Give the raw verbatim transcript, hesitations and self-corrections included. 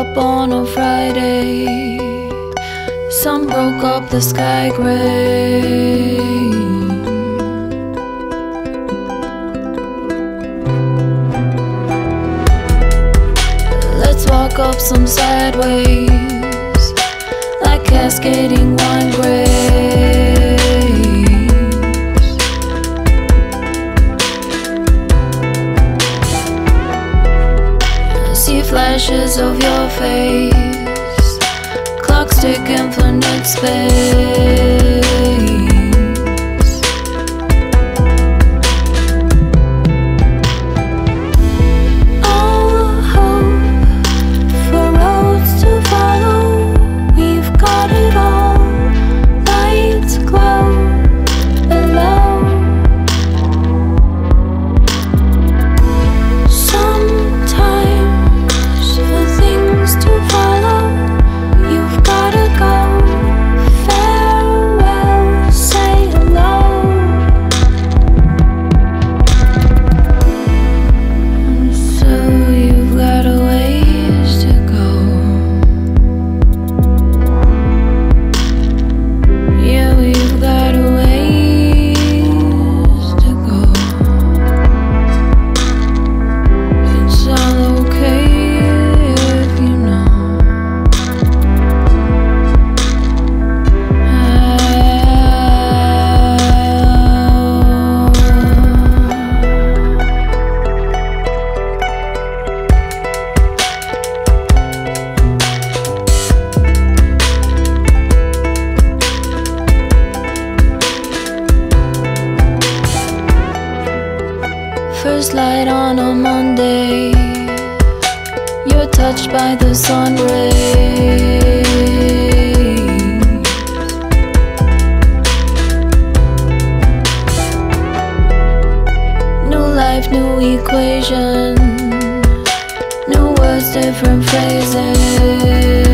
up on a Friday, sun broke up the sky gray. Let's walk up some sideways, like cascading wine gray. Flashes of your face, clocks tick infinite space. All hope for roads to follow, we've got it all. Lights glow below. First light on a Monday, you're touched by the sun rays. New life, new equation, new words, different phrases.